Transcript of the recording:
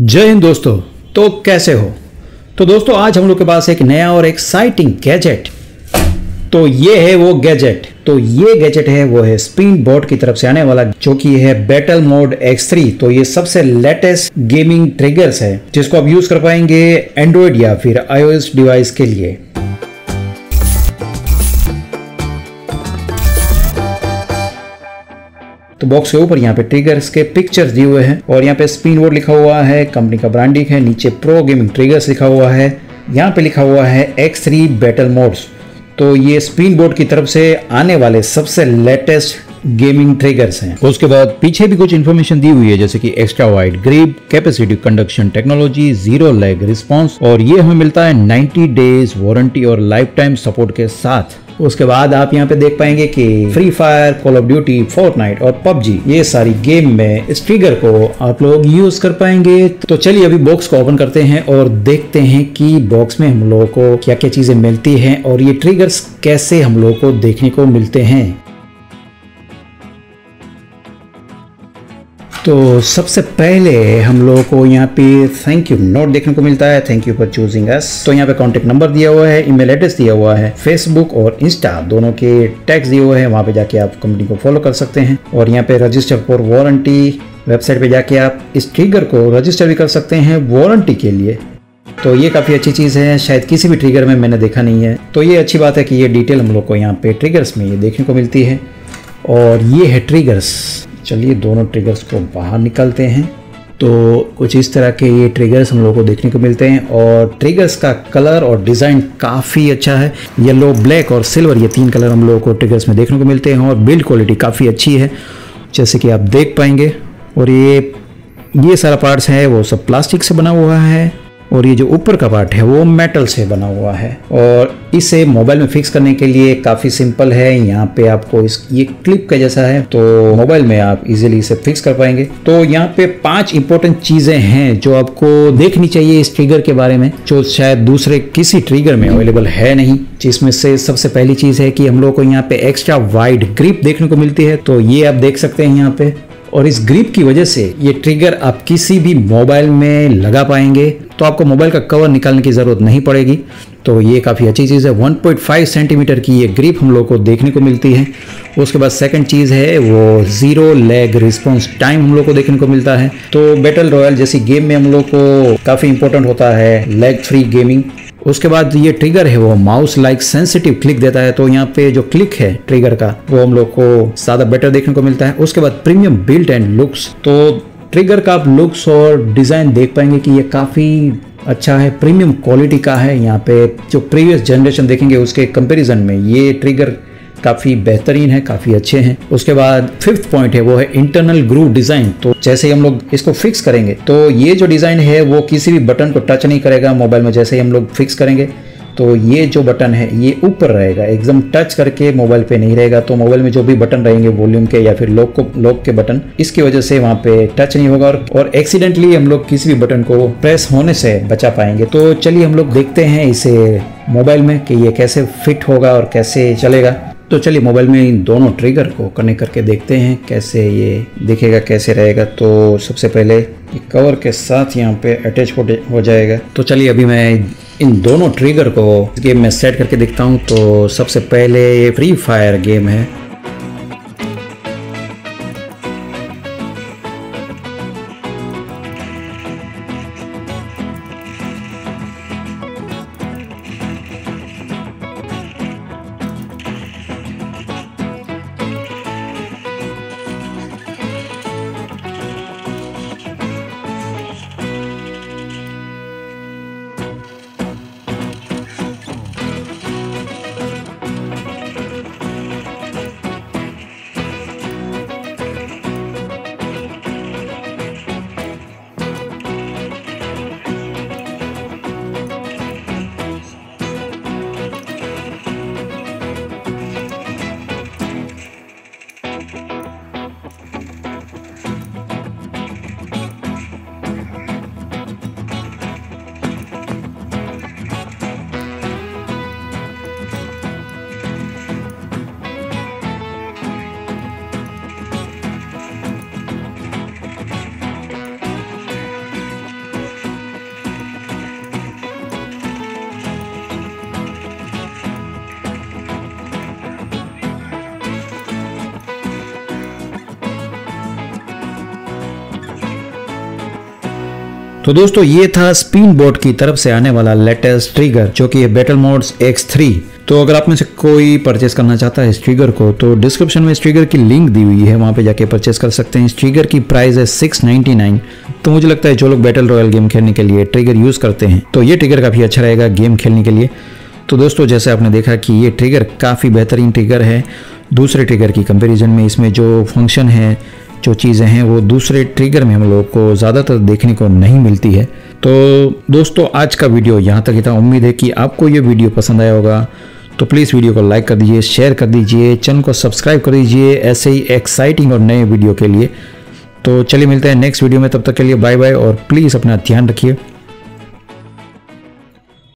जय हिंद दोस्तों। तो कैसे हो? तो दोस्तों आज हम लोग के पास एक नया और एक्साइटिंग गैजेट, तो ये है वो गैजेट। तो ये गैजेट है वो है स्पिनबोर्ड की तरफ से आने वाला, जो कि है बैटल मोड X3। तो ये सबसे लेटेस्ट गेमिंग ट्रिगर्स है जिसको आप यूज कर पाएंगे एंड्रॉइड या फिर iOS डिवाइस के लिए। तो बॉक्स के ऊपर यहाँ पे ट्रिगर्स के पिक्चर्स दिए हुए हैं और यहाँ पे स्पिनबोर्ड लिखा हुआ है, कंपनी का ब्रांडिंग है, नीचे प्रो गेमिंग ट्रिगर्स लिखा हुआ है, यहाँ पे लिखा हुआ है X3 बैटल मोड्स। तो ये स्पिनबोर्ड की तरफ से आने वाले सबसे लेटेस्ट गेमिंग ट्रिगर्स हैं। उसके बाद पीछे भी कुछ इन्फॉर्मेशन दी हुई है, जैसे कि extra wide grip, capacitive conduction technology, zero lag response, और ये हमें मिलता है 90 डेज वारंटी और लाइफ टाइम सपोर्ट के साथ। उसके बाद आप यहाँ पे देख पाएंगे कि free fire, call of duty, Fortnite और पबजी, ये सारी गेम में इस ट्रिगर को आप लोग यूज कर पाएंगे। तो चलिए अभी बॉक्स को ओपन करते हैं और देखते हैं कि बॉक्स में हम लोगों को क्या क्या चीजें मिलती हैं और ये ट्रिगर्स कैसे हम लोगों को देखने को मिलते हैं। तो सबसे पहले हम लोगों को यहाँ पे थैंक यू नोट देखने को मिलता है, thank you for choosing us. तो यहाँ पे कॉन्टेक्ट नंबर दिया हुआ है, ईमेल एड्रेस दिया हुआ है, फेसबुक और इंस्टा दोनों के टैग्स दिए हुए हैं, वहाँ पे जाके आप कंपनी को फॉलो कर सकते हैं। और यहाँ पे रजिस्टर फॉर वारंटी, वेबसाइट पे जाके आप इस ट्रिगर को रजिस्टर भी कर सकते हैं वारंटी के लिए। तो ये काफ़ी अच्छी चीज़ है, शायद किसी भी ट्रिगर में मैंने देखा नहीं है। तो ये अच्छी बात है कि ये डिटेल हम लोग को यहाँ पे ट्रिगर्स में ये देखने को मिलती है। और ये है ट्रिगर्स, चलिए दोनों ट्रिगर्स को बाहर निकालते हैं। तो कुछ इस तरह के ये ट्रिगर्स हम लोगों को देखने को मिलते हैं और ट्रिगर्स का कलर और डिज़ाइन काफ़ी अच्छा है। येलो, ब्लैक और सिल्वर, ये तीन कलर हम लोगों को ट्रिगर्स में देखने को मिलते हैं और बिल्ड क्वालिटी काफ़ी अच्छी है जैसे कि आप देख पाएंगे। और ये सारा पार्ट्स है वो सब प्लास्टिक से बना हुआ है और ये जो ऊपर का पार्ट है वो मेटल से बना हुआ है। और इसे मोबाइल में फिक्स करने के लिए काफ़ी सिंपल है, यहाँ पे आपको ये क्लिप का जैसा है तो मोबाइल में आप इजीली इसे फिक्स कर पाएंगे। तो यहाँ पे 5 इंपॉर्टेंट चीज़ें हैं जो आपको देखनी चाहिए इस ट्रिगर के बारे में, जो शायद दूसरे किसी ट्रिगर में अवेलेबल है नहीं। जिसमें से सबसे पहली चीज़ है कि हम लोग को यहाँ पे एक्स्ट्रा वाइड ग्रिप देखने को मिलती है, तो ये आप देख सकते हैं यहाँ पे। और इस ग्रिप की वजह से ये ट्रिगर आप किसी भी मोबाइल में लगा पाएंगे, तो आपको मोबाइल का कवर निकालने की ज़रूरत नहीं पड़ेगी। तो ये काफ़ी अच्छी चीज़ है, 1.5 सेंटीमीटर की ये ग्रिप हम लोग को देखने को मिलती है। उसके बाद सेकंड चीज़ है वो ज़ीरो लैग रिस्पॉन्स टाइम हम लोग को देखने को मिलता है। तो बैटल रॉयल जैसी गेम में हम लोग को काफ़ी इंपॉर्टेंट होता है लैग फ्री गेमिंग। उसके बाद ये ट्रिगर है वो माउस लाइक सेंसिटिव क्लिक देता है, तो यहाँ पे जो क्लिक है ट्रिगर का वो हम लोग को ज़्यादा बेटर देखने को मिलता है। उसके बाद प्रीमियम बिल्ड एंड लुक्स, तो ट्रिगर का आप लुक्स और डिज़ाइन देख पाएंगे कि ये काफ़ी अच्छा है, प्रीमियम क्वालिटी का है। यहाँ पे जो प्रीवियस जनरेशन देखेंगे उसके कंपेरिजन में ये ट्रिगर काफ़ी बेहतरीन है, काफ़ी अच्छे हैं। उसके बाद फिफ्थ पॉइंट है वो है इंटरनल ग्रूव डिज़ाइन, तो जैसे ही हम लोग इसको फिक्स करेंगे तो ये जो डिज़ाइन है वो किसी भी बटन को टच नहीं करेगा मोबाइल में। जैसे ही हम लोग फिक्स करेंगे तो ये जो बटन है ये ऊपर रहेगा, एकदम टच करके मोबाइल पे नहीं रहेगा। तो मोबाइल में जो भी बटन रहेंगे वॉल्यूम के या फिर लॉक के बटन, इसकी वजह से वहाँ पे टच नहीं होगा और एक्सीडेंटली हम लोग किसी भी बटन को प्रेस होने से बचा पाएंगे। तो चलिए हम लोग देखते हैं इसे मोबाइल में कि ये कैसे फिट होगा और कैसे चलेगा। तो चलिए मोबाइल में इन दोनों ट्रिगर को कनेक्ट करके देखते हैं कैसे ये दिखेगा, कैसे रहेगा। तो सबसे पहले कवर के साथ यहाँ पे अटैच हो जाएगा। तो चलिए अभी मैं इन दोनों ट्रिगर को गेम में सेट करके देखता हूँ। तो सबसे पहले ये फ्री फायर गेम है, तो दोस्तों ये था स्पिनबोर्ड की तरफ से आने वाला लेटेस्ट ट्रिगर जो कि है बैटल मोड्स X3। तो अगर आप में से कोई परचेस करना चाहता है इस ट्रिगर को तो डिस्क्रिप्शन में इस ट्रिगर की लिंक दी हुई है, वहाँ पे जाके परचेस कर सकते हैं। इस ट्रिगर की प्राइस है 699। तो मुझे लगता है जो लोग बैटल रॉयल गेम खेलने के लिए ट्रिगर यूज़ करते हैं तो ये ट्रिगर काफ़ी अच्छा रहेगा गेम खेलने के लिए। तो दोस्तों जैसे आपने देखा कि ये ट्रिगर काफ़ी बेहतरीन ट्रिगर है दूसरे ट्रिगर की कंपेरिजन में। इसमें जो फंक्शन है, जो चीज़ें हैं वो दूसरे ट्रिगर में हम लोगों को ज़्यादातर देखने को नहीं मिलती है। तो दोस्तों आज का वीडियो यहाँ तक ही था। उम्मीद है कि आपको ये वीडियो पसंद आया होगा। तो प्लीज़ वीडियो को लाइक कर दीजिए, शेयर कर दीजिए, चैनल को सब्सक्राइब कर दीजिए ऐसे ही एक्साइटिंग और नए वीडियो के लिए। तो चलिए मिलते हैं नेक्स्ट वीडियो में, तब तक के लिए बाय बाय और प्लीज़ अपना ध्यान रखिए।